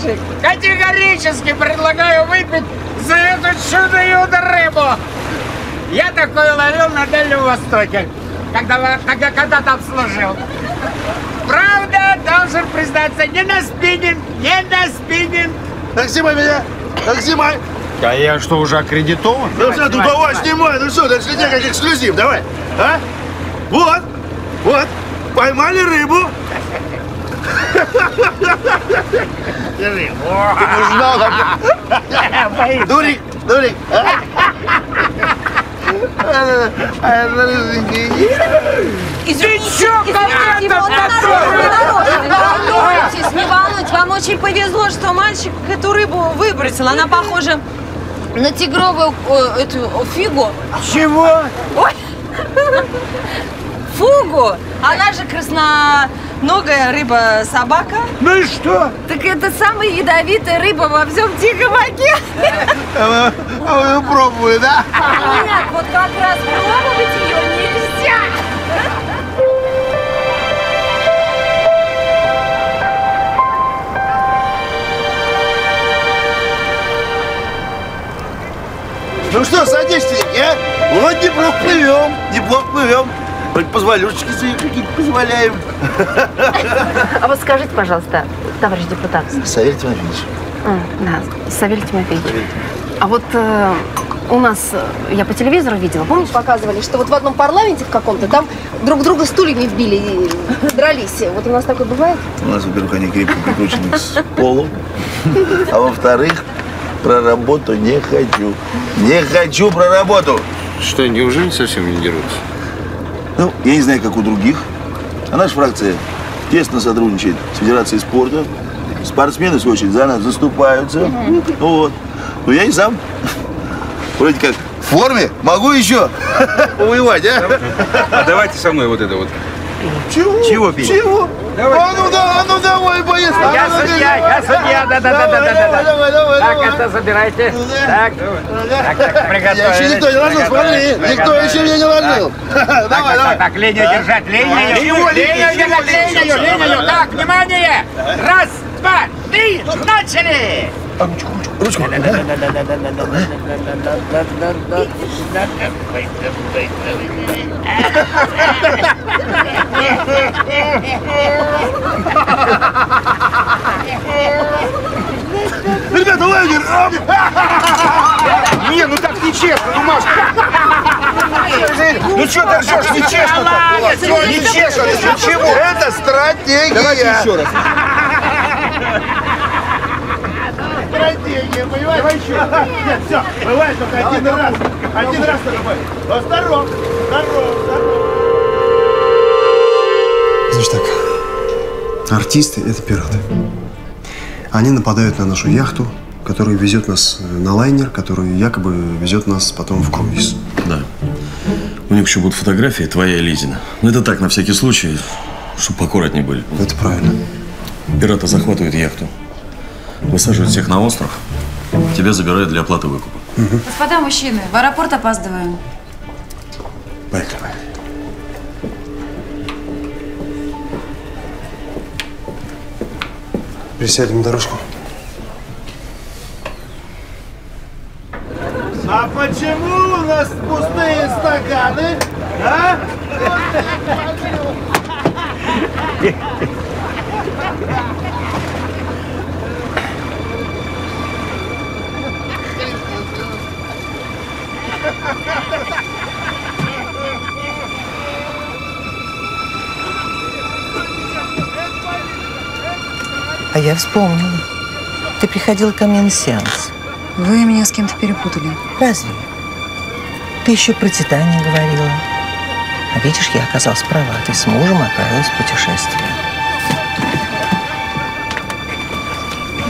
товарищи, категорически предлагаю выпить за эту чудо-юдо рыбу. Я такое ловил на Дальнем Востоке, когда когда-то обслужил. Правда, должен признаться, не на спиннинг. Так снимай меня, так снимай. А я что, уже аккредитован? Да все, у кого снимай, ну все, даже тебя как эксклюзив, давай. А? Вот, вот, поймали рыбу. Держи. Ты не ждал, как... Дурик. Волнуйтесь, не волнуйтесь. Вам очень повезло, что мальчик эту рыбу выбросил. Она похожа на тигровую эту фигу. Чего? Ой. Фугу. Она же красноногая рыба-собака. Ну и что? Так это самая ядовитая рыба во всем Тихом океане. А вы пробовали, да? Нет, вот как раз пробовать ее нельзя. Ну что, садись, я. Вот неплохо плывем. Позволюшечки свои какие-то позволяем. А вот скажите, пожалуйста, товарищ депутат. Савелий Тимофеевич. Да, Савелий Тимофеевич. А вот у нас, я по телевизору видела, помните, показывали, что вот в одном парламенте в каком-то там друг друга стульями вбили и дрались. Вот у нас такое бывает? У нас, во-первых, они крепко прикручены к полу, а во-вторых, про работу не хочу. Не хочу про работу. Что, неужели совсем не дерутся? Ну, я не знаю, как у других, а наша фракция тесно сотрудничает с Федерацией спорта. Спортсмены, в свою очередь, за нас заступаются. Вот. Ну, я и сам, вроде как, в форме могу еще повоевать, а? А давайте со мной вот это вот. Чего пить? Чего? А ну давай, поезд. Я судья, да. Давай. Так, это забирайте. Так, приготовились. Я еще никто не ложил, смотри, никто еще меня не ложил. Давай. Так, линию держать. Так, внимание. Раз, два, три, начали. Ручку. Ребята, лагерь! Не, ну так нечестно, ну Маш! Ну что ты ржешь, нечестно-то? Нечестно, чего? Это стратегия! Давайте еще раз. Стратегия, понимаешь? Давай еще раз. Нет, все, бывает только один раз. Один раз только бывает. Но здоров. Значит так, артисты — это пираты. Они нападают на нашу яхту, которая везет нас на лайнер, который якобы везет нас потом в круиз. Да. У них еще будут фотографии, твоя и Лизина. Но это так, на всякий случай, чтобы поаккуратнее были. Это правильно. Пираты захватывают яхту, высаживают всех на остров, тебя забирают для оплаты выкупа. Господа мужчины, в аэропорт опаздываем. Поехали. Присядем на дорожку. А почему у нас пустые стаканы? А? А я вспомнила. Ты приходила ко мне на сеанс. Вы меня с кем-то перепутали. Разве? Ты еще про Титанию говорила. А видишь, я оказалась права. Ты с мужем отправилась в путешествие.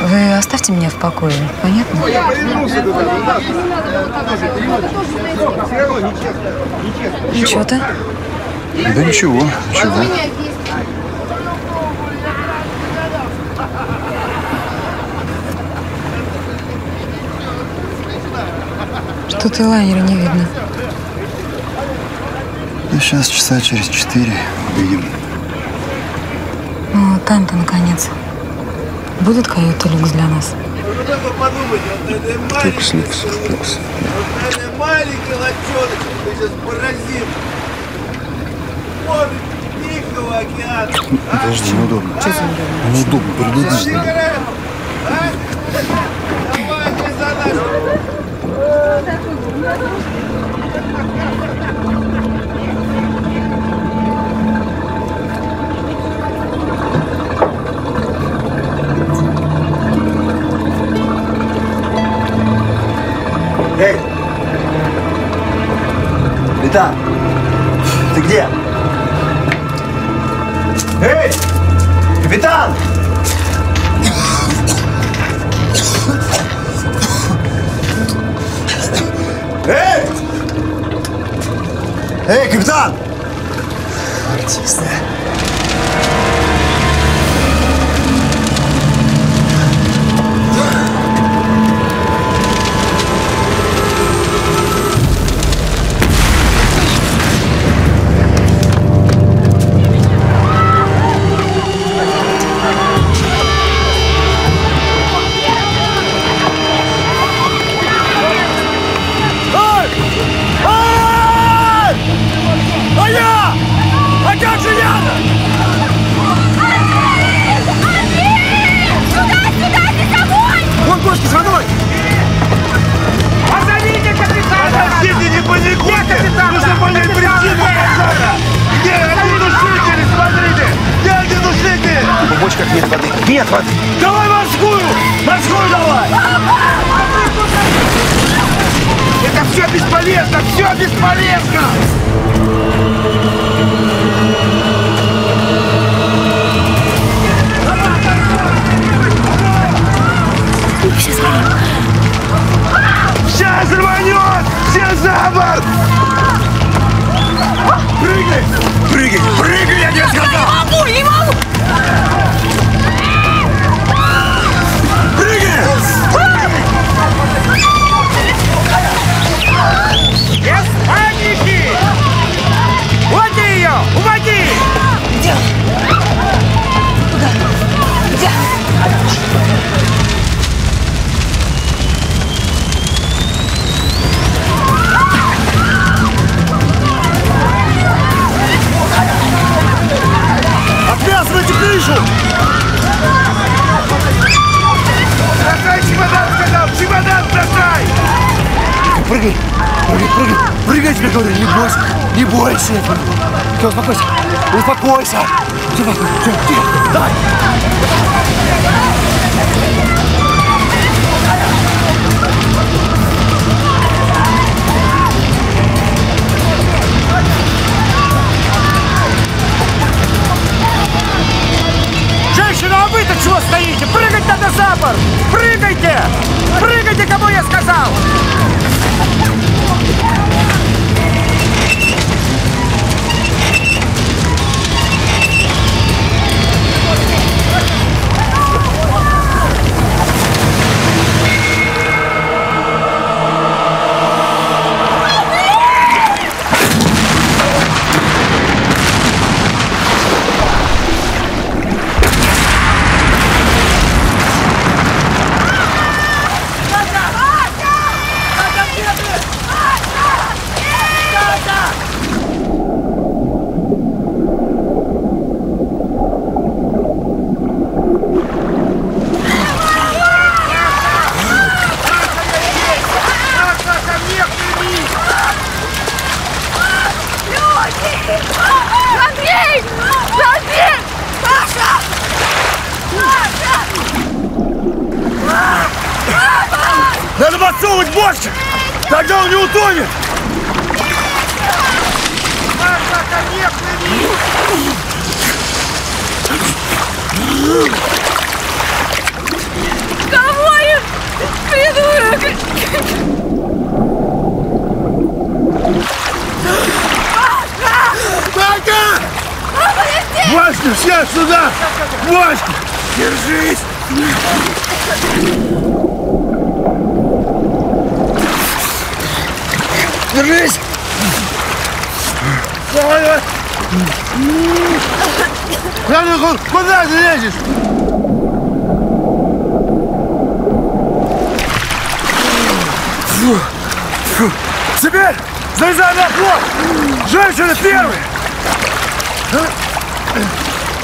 Вы оставьте меня в покое, понятно? Ну что ты? Да ничего. Что-то лайнера не видно. Ну, сейчас часа через 4 выйдем. Ну, там-то, наконец. Будет каюта люкс для нас? Люкс. Маленькая лодчоночка, мы сейчас поразим. Море Тихого океана. Подожди, неудобно. Неудобно, придержи. Давайте за нас. Эй! Вита! Ты где? Эй! Капитан! Эй! Эй, капитан! Артисты. Куда ты лезешь? Фу. Теперь залезай на плот! Женщины первые!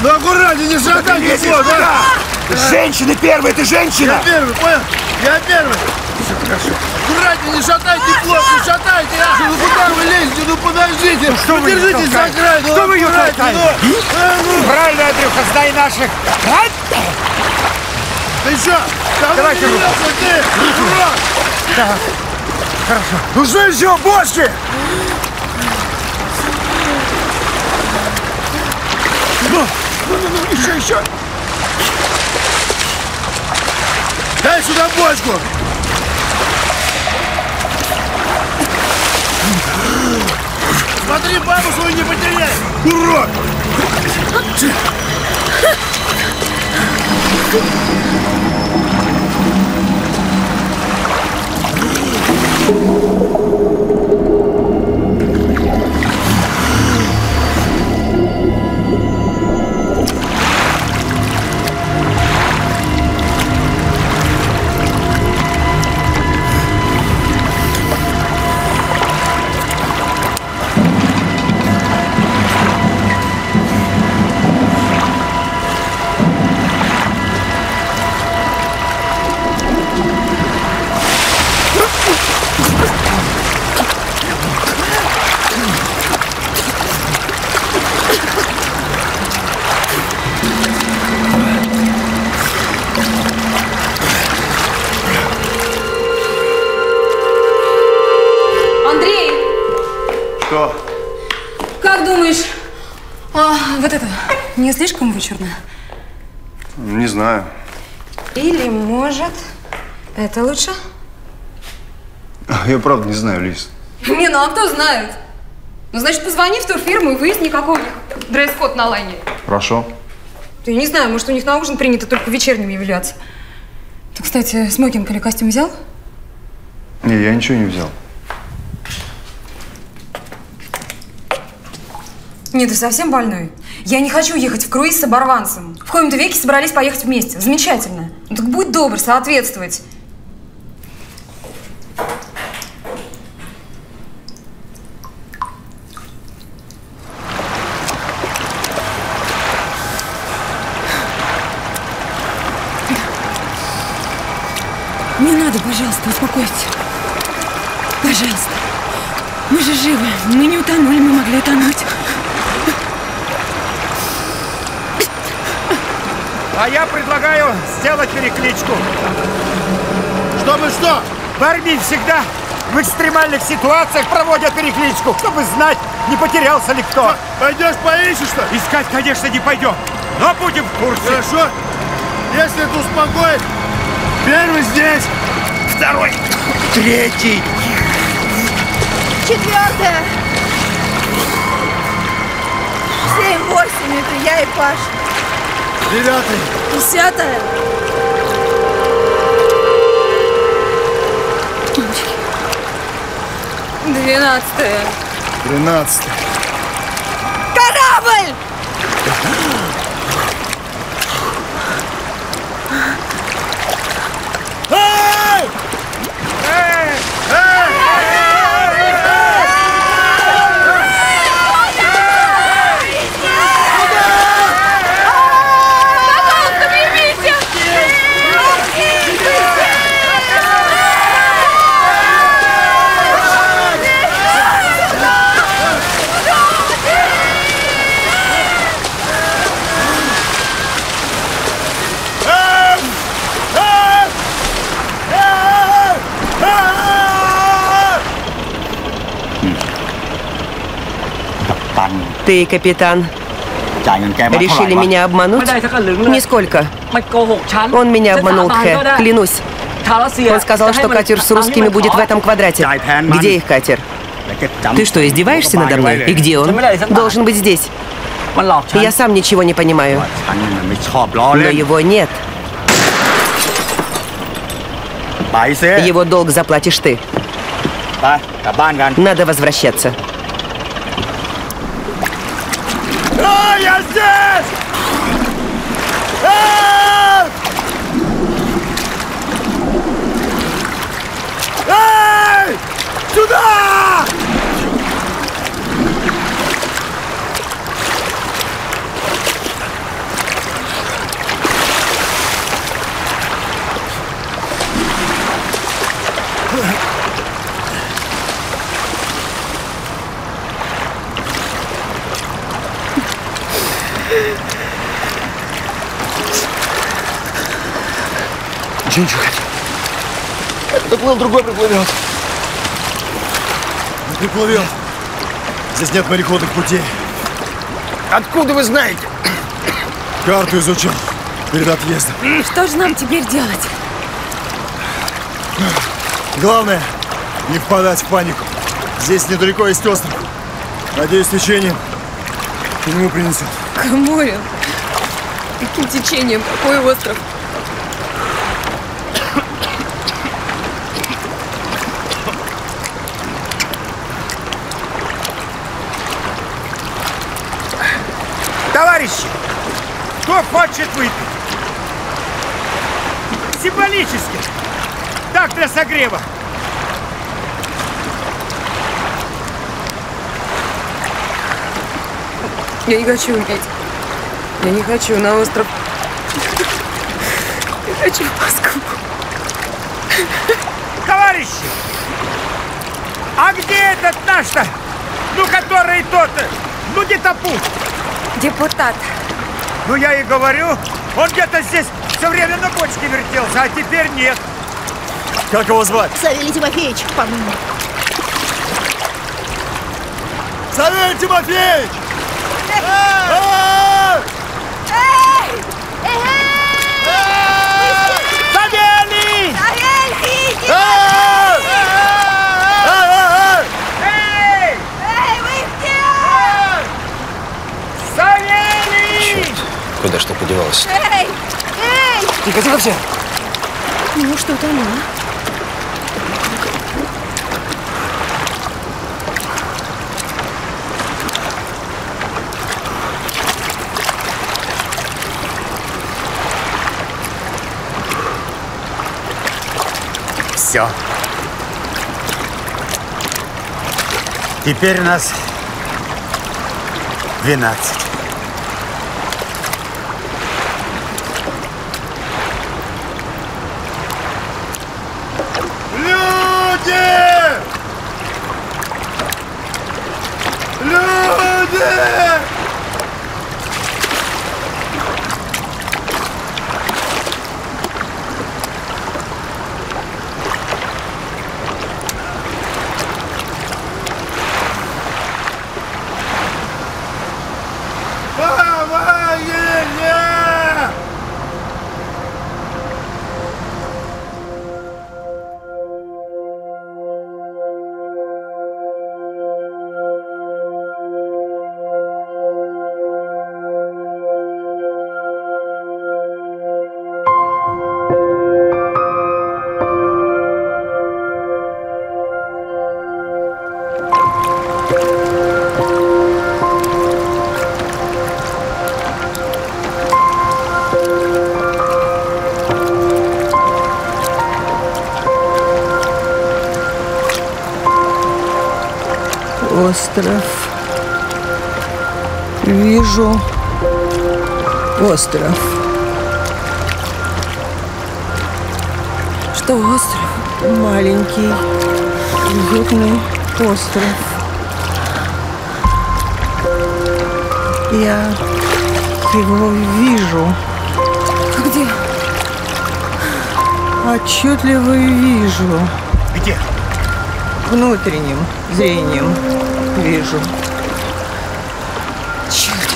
Ну аккуратнее, не шатай, не плот, да? Женщины первые, ты женщина! Я первый, понял? Я первый! Все хорошо. Аккуратнее, не шатайте плот, не шатайте! Ну куда вы лезете? Ну подождите! Ну, держитесь за край! Что вы ее толкаете? Правильно, Андрюха, сдай наших! Ты что? Давайте руку! Так, хорошо. Нужны еще бочки! Ну, еще. Дай сюда бочку! Смотри, бабу свою не потеряй! Урод! Не слишком вычурно? Не знаю. Или, может, это лучше? Я правда не знаю, Лиз. Не, ну а кто знает? Ну, значит, позвони в ту фирму и выясни, какой у них дресс-код на лайне. Хорошо. Я не знаю, может, у них на ужин принято только вечерним являться. Ты, кстати, смокинг или костюм взял? Не, я ничего не взял. Нет, ты совсем больной. Я не хочу ехать в круиз с оборванцем. В коем-то веке собрались поехать вместе. Замечательно. Ну, так будь добр, соответствовать. Не надо, пожалуйста, успокойтесь. Пожалуйста. Мы же живы. Мы не утонули, мы могли утонуть. А я предлагаю сделать перекличку. Чтобы что? В армии всегда в экстремальных ситуациях проводят перекличку, чтобы знать, не потерялся ли кто. Пойдешь поищешь, что? Искать, конечно, не пойдем, но будем в курсе. Хорошо. Если это успокоит, первый здесь, второй, третий, четвертая. 7-8, это я и Паша. 9-й. 10-е. Девочки. 12-е. 13-е. Корабль! Ты, капитан, решили меня обмануть? Нисколько. Он меня обманул, Хэ, клянусь. Он сказал, что катер с русскими будет в этом квадрате. Где их катер? Ты что, издеваешься надо мной? И где он? Должен быть здесь. Я сам ничего не понимаю. Но его нет. Его долг заплатишь ты. Надо возвращаться. Я здесь! Эй! Сюда! Ничего. Этот уплыл, другой приплывет. Не приплывет. Здесь нет мореходных путей. Откуда вы знаете? Карту изучил перед отъездом. Что же нам теперь делать? Главное, не впадать в панику. Здесь недалеко есть остров. Надеюсь, течение к нему принесет. К морю? Каким течением? Какой остров? Товарищи, кто хочет выпить? Символически. Так, для согрева. Я не хочу пить. Я не хочу на остров. Я хочу в Москву. Товарищи, а где этот наш-то? Ну, который тот-то? Ну, Детапух. Депутат. Ну, я и говорю, он где-то здесь все время на бочке вертелся, а теперь нет. Как его звать? Савелий Тимофеевич, по-моему. Савелий Тимофеевич! Савелий! Савелий! Куда что подевалось? Тихо, тихо все! Ну что там, а? Все. Теперь нас 12. Остров. Вижу остров. Что остров? Маленький, уютный остров. Я его вижу. Где? Отчетливо вижу. Где? Внутренним зрением. Вижу. Черт.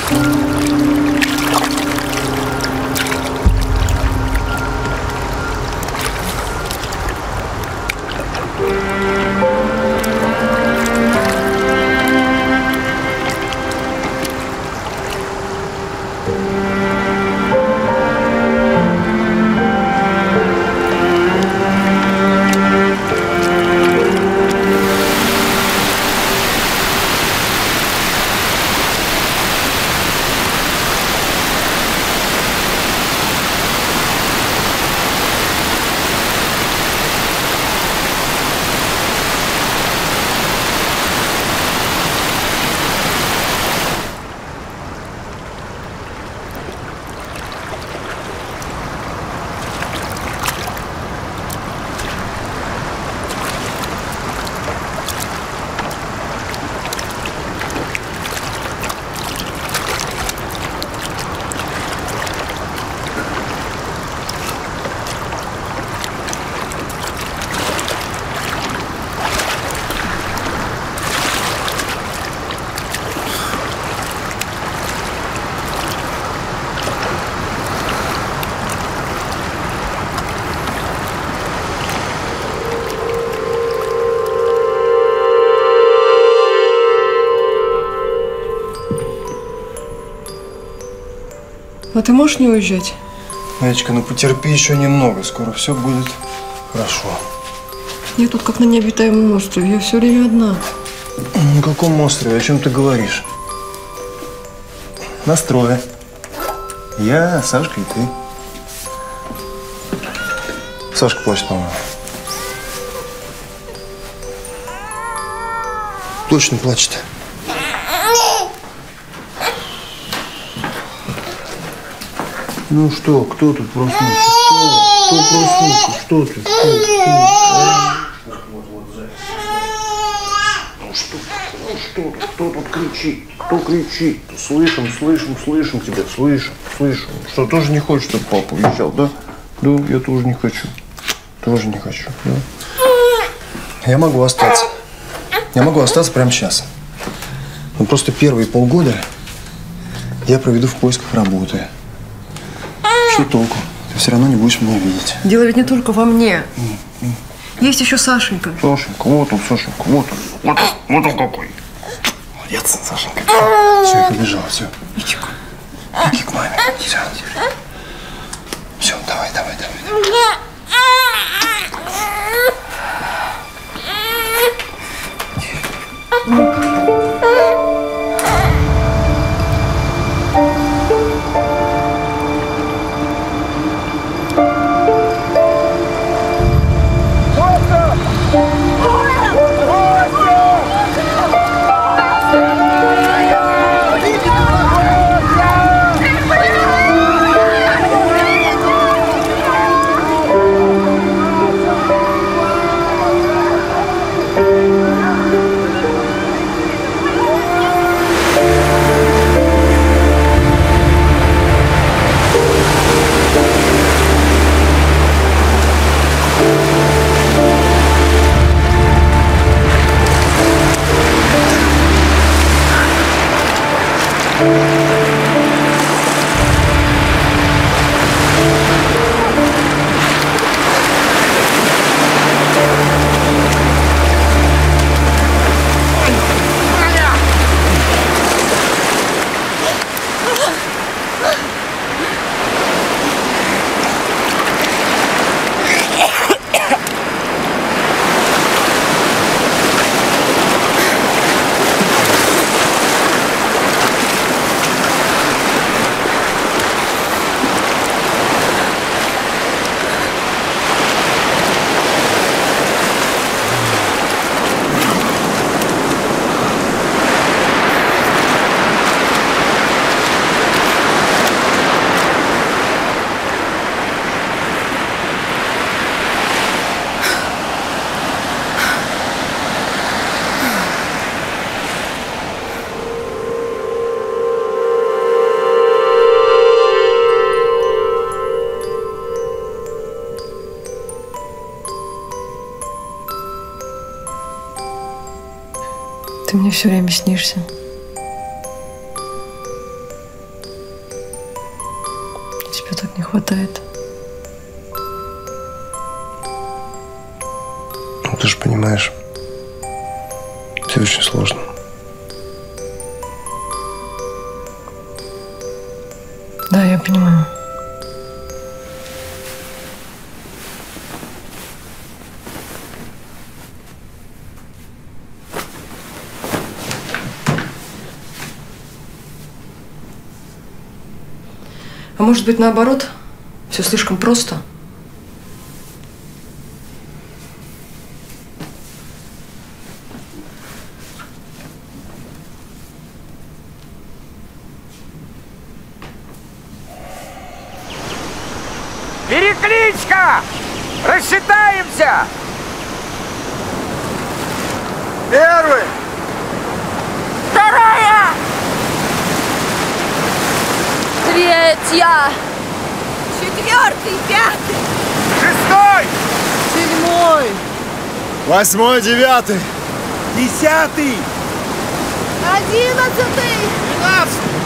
А ты можешь не уезжать? Наечка, ну потерпи еще немного, скоро все будет хорошо. Я тут как на необитаемом острове, я все время одна. На каком острове? О чем ты говоришь? На острове. Я, Сашка и ты. Сашка плачет, по-моему. Точно плачет. Ну что, кто тут проснулся? Кто проснулся? Что ты? Ну что, кто тут кричит? Кто кричит? Слышим тебя, слышим. Что, тоже не хочешь, чтобы папа уезжал, да? Да, я тоже не хочу. Да? Я могу остаться. Прямо сейчас. Но просто первые полгода я проведу в поисках работы. Что толку? Ты все равно не будешь меня видеть. Дело ведь не только во мне. Есть еще Сашенька. Сашенька, вот он какой. Молодец, Сашенька. Все, я побежал, все. Иди к маме. Все, давай. Ты мне все время снишься. Тебя так не хватает. Ну, ты же понимаешь, тебе очень сложно. Да, я понимаю. А может быть, наоборот, все слишком просто? Перекличка! Рассчитаемся! Первый! Вторая! Третья! Четвертый, пятый! Шестой! Седьмой! Восьмой, девятый! Десятый! Одиннадцатый! Двенадцатый!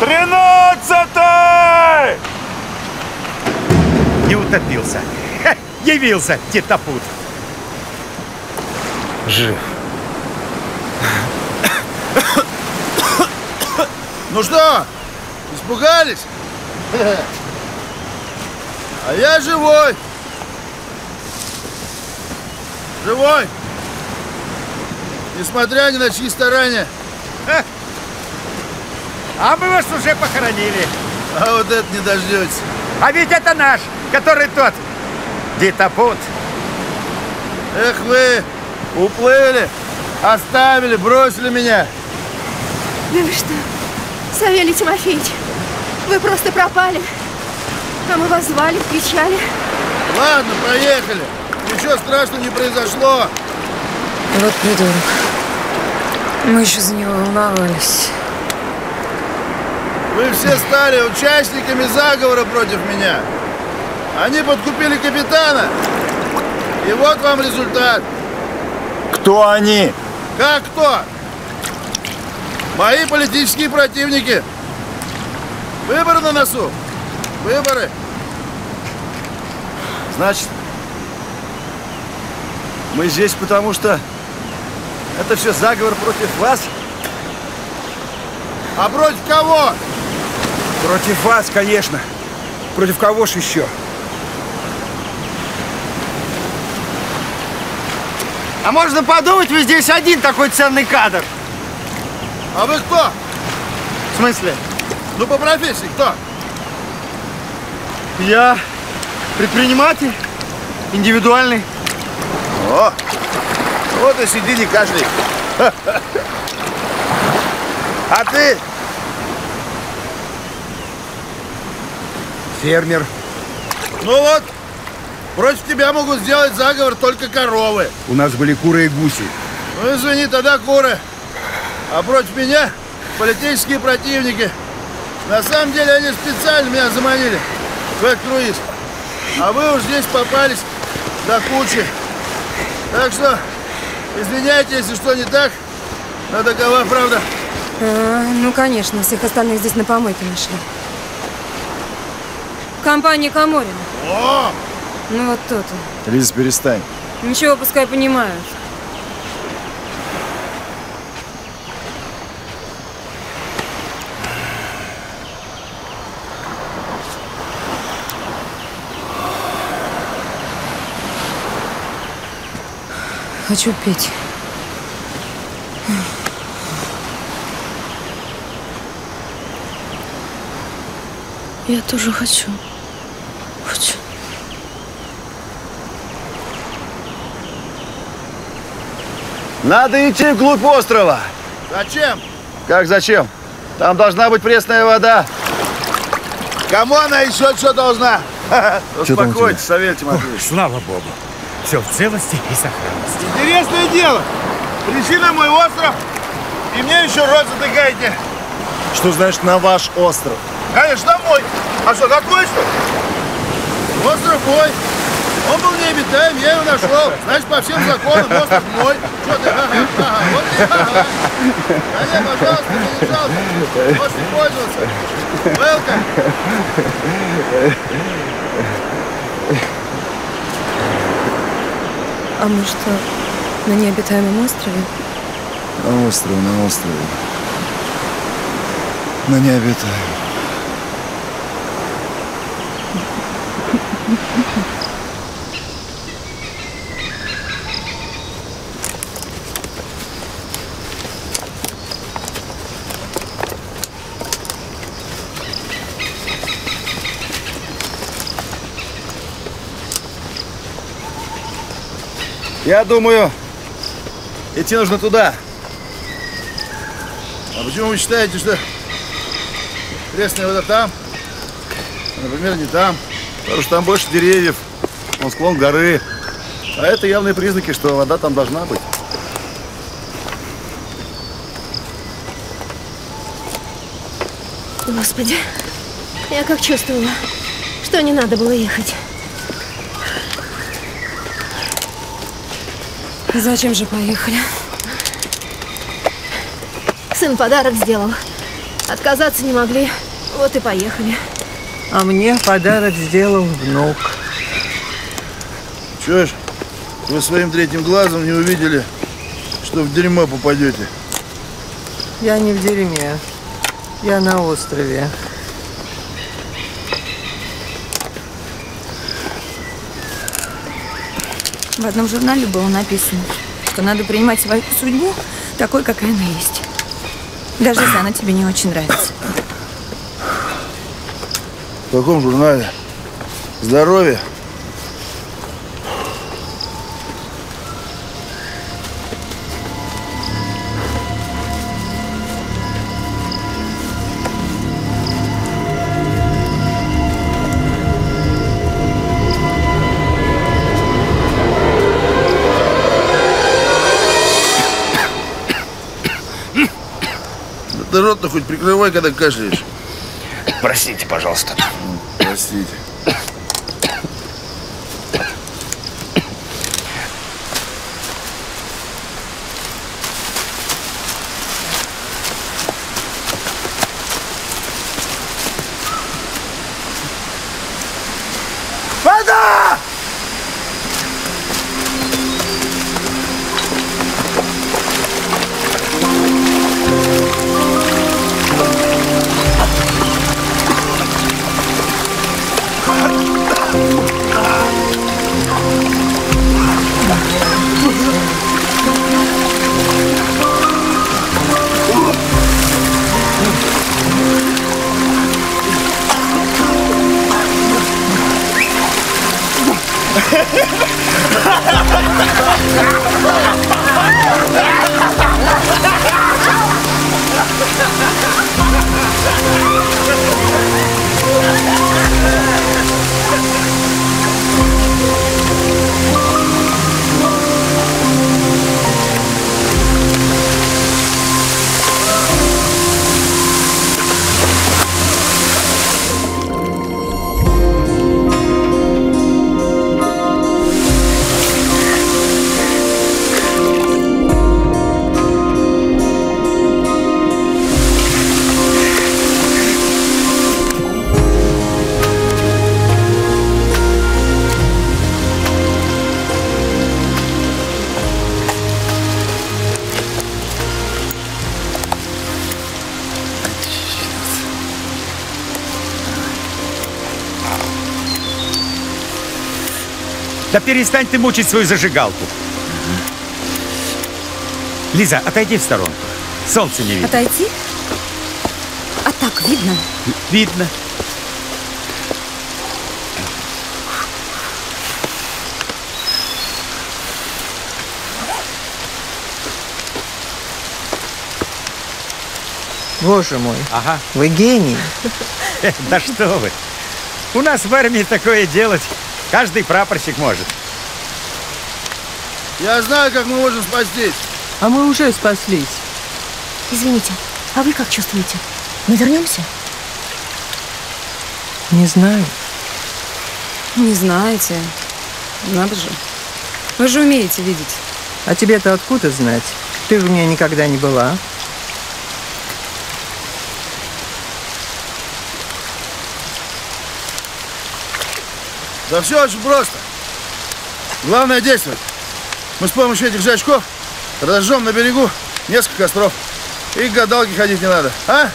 13-й! Не утопился. Ха, явился, титапут. Жив. Ну что, испугались? А я живой. Живой. Несмотря ни на чьи старания. А мы вас уже похоронили. А вот это не дождетесь. А ведь это наш, который тот. Дитапут. Эх вы, уплыли, оставили, бросили меня. Ну вы что, Савелий Тимофеевич, вы просто пропали. А мы вас звали, кричали. Ладно, проехали. Ничего страшного не произошло. Вот придурок. Мы еще за него волновались. Вы все стали участниками заговора против меня. Они подкупили капитана. И вот вам результат. Кто они? Как кто? Мои политические противники. Выборы на носу. Выборы. Значит, мы здесь потому, что это все заговор против вас? А против кого? Против вас, конечно. Против кого ж еще? А можно подумать, вы здесь один такой ценный кадр. А вы кто? В смысле? Ну, по профессии кто? Я предприниматель, индивидуальный. О, вот и сиди, не кашляй. А ты? Фермер. Ну вот, против тебя могут сделать заговор только коровы. У нас были куры и гуси. Ну извини, тогда куры. А против меня политические противники. На самом деле они специально меня заманили в этот круиз. А вы уж здесь попались до кучи. Так что, извиняйте, если что не так, но такова правда. А, ну, конечно, всех остальных здесь на помойке нашли. Компания Коморина. О! Ну, вот тот он. Лиз, перестань. Ничего, пускай понимают. Хочу пить. Я тоже хочу. Хочу. Надо идти вглубь острова. Зачем? Как зачем? Там должна быть пресная вода. Кому она еще что должна? Успокойтесь, Савелий Тимофеевич. Слава Богу. Все в целости и сохранности. Интересное дело. Пришли на мой остров, и мне еще рот затыкаете. Что значит на ваш остров? Конечно, мой. А что, какой что? Остров мой. Он был необитаем, я его нашел. Значит, по всем законам остров мой. Что ты? Ага, ага, вот ты, ага. А нет, пожалуйста, не жалко. Можете пользоваться. Welcome. А мы что, на необитаемом острове? На острове, но необитаемом. Я думаю, идти нужно туда. А почему вы считаете, что пресная вода там, а, например, не там? Потому что там больше деревьев, он склон горы. А это явные признаки, что вода там должна быть. Господи, я как чувствовала, что не надо было ехать. Зачем же поехали? Сын подарок сделал. Отказаться не могли, вот и поехали. А мне подарок сделал внук. Чё ж, вы своим третьим глазом не увидели, что в дерьмо попадете? Я не в дерьме, я на острове. В одном журнале было написано, что надо принимать свою судьбу такой, какая она есть. Даже если она тебе не очень нравится. В каком журнале? Здоровье? Ты рот-то хоть прикрывай, когда кашляешь. Простите, пожалуйста. Простите. Да перестань ты мучить свою зажигалку. Лиза, отойди в сторонку. Солнце не видно. Отойти? А так видно? Видно. Боже мой, ага. Вы гений. Да что вы. У нас в армии такое делать. Каждый прапорщик может. Я знаю, как мы можем спастись. А мы уже спаслись. Извините, а вы как чувствуете? Мы вернемся? Не знаю. Не знаете. Надо же. Вы же умеете видеть. А тебе-то откуда знать? Ты же у меня никогда не была. Да все очень просто. Главное действовать. Мы с помощью этих же очков разожжем на берегу несколько костров. И к гадалке ходить не надо, а?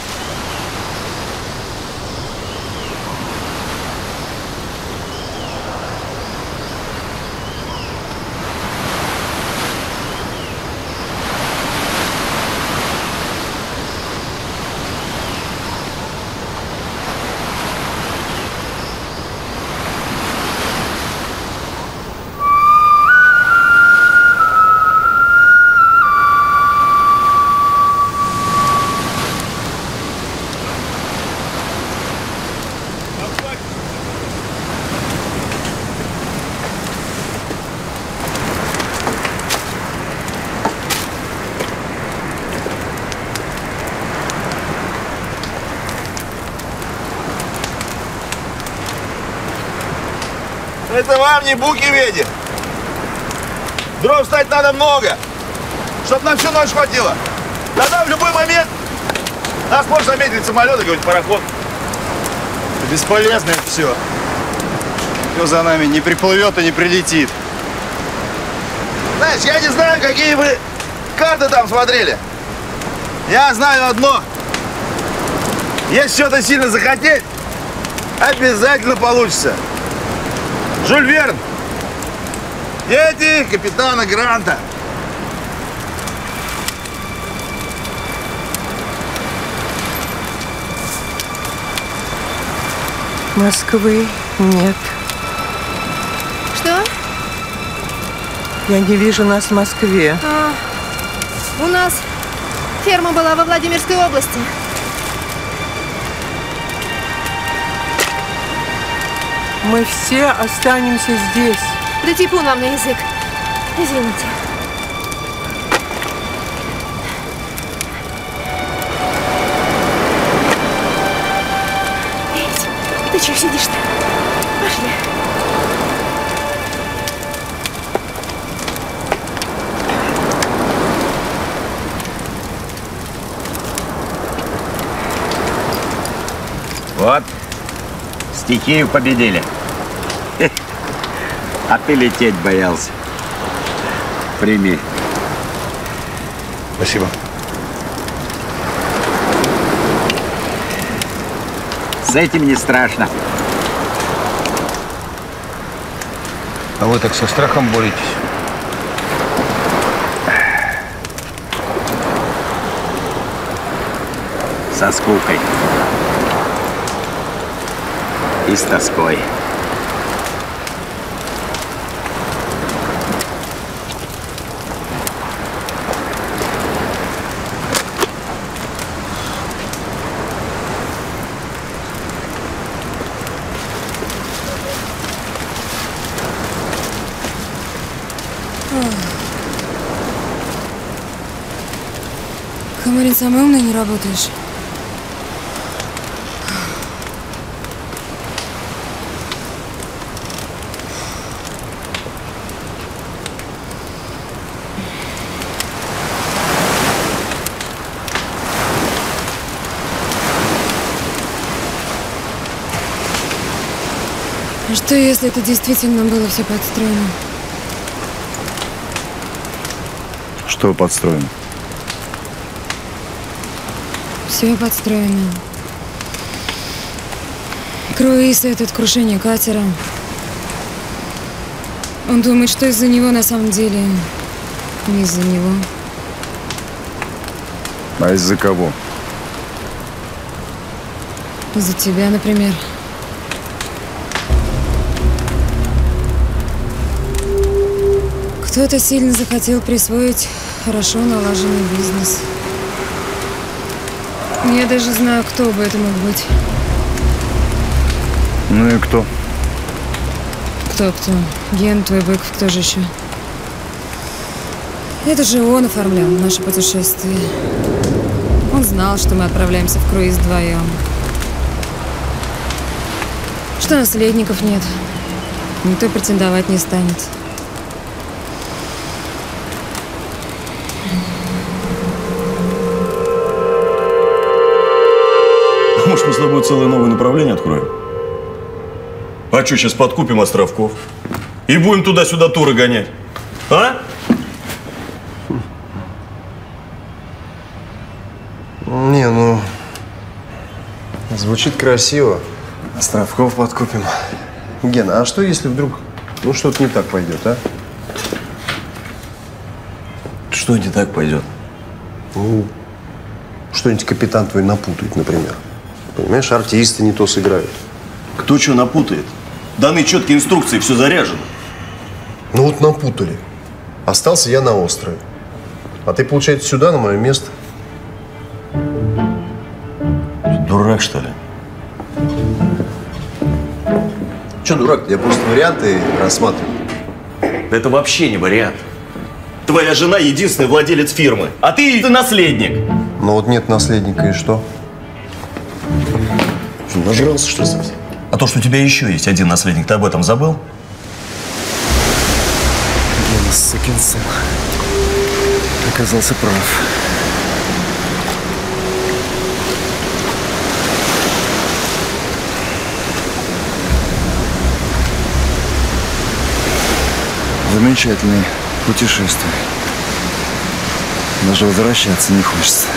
Это вам не буки веди. Дров стать надо много, чтоб на всю ночь хватило. Тогда в любой момент Нас может заметить самолет и говорить пароход. Бесполезно это все. Никто за нами не приплывет и не прилетит. Знаешь, я не знаю, какие вы карты там смотрели. Я знаю одно. Если что-то сильно захотеть, обязательно получится. Жюль Верн. Дети капитана Гранта. Москвы нет. Что? Я не вижу нас в Москве. А, у нас ферма была во Владимирской области. Мы все останемся здесь. Да типу нам на язык. Извините. Эй, ты чего сидишь-то? Пошли. Вот. Стихию победили. А ты лететь боялся. Прими. Спасибо. С этим не страшно. А вы так со страхом боретесь? Со скукой. И с тоской. Коморин, самый умный, не работаешь. А что, если это действительно было все подстроено? Что подстроено? Все подстроено. Круиз этот, крушение катера. Он думает, что из-за него, на самом деле, не из-за него. А из-за кого? Из-за тебя, например. Кто-то сильно захотел присвоить хорошо налаженный бизнес. Я даже знаю, кто бы это мог быть. Ну и кто? Кто-кто? Ген, твой Быков, кто же еще? Это же он оформлял наше путешествие. Он знал, что мы отправляемся в круиз вдвоем. Что наследников нет. Никто претендовать не станет. Может, мы с тобой целое новое направление откроем? А что, сейчас подкупим островков и будем туда-сюда туры гонять? А? Не, ну, звучит красиво. Островков подкупим. Гена, а что, если вдруг, ну, что-то не так пойдет, а? Что не так пойдет? Ну, что-нибудь капитан твой напутает, например. Понимаешь, артисты не то сыграют. Кто что напутает? Даны четкие инструкции, все заряжено. Ну вот напутали. Остался я на острове. А ты, получается, сюда, на мое место. Дурак, что ли? Че дурак-то? Я просто варианты рассматриваю. Да это вообще не вариант. Твоя жена единственный владелец фирмы, а ты наследник. Ну вот нет наследника, и что? Нажрался, что ли, совсем? А то, что у тебя еще есть один наследник, ты об этом забыл? Гена, сукин сын, оказался прав. замечательные путешествия. Даже возвращаться не хочется.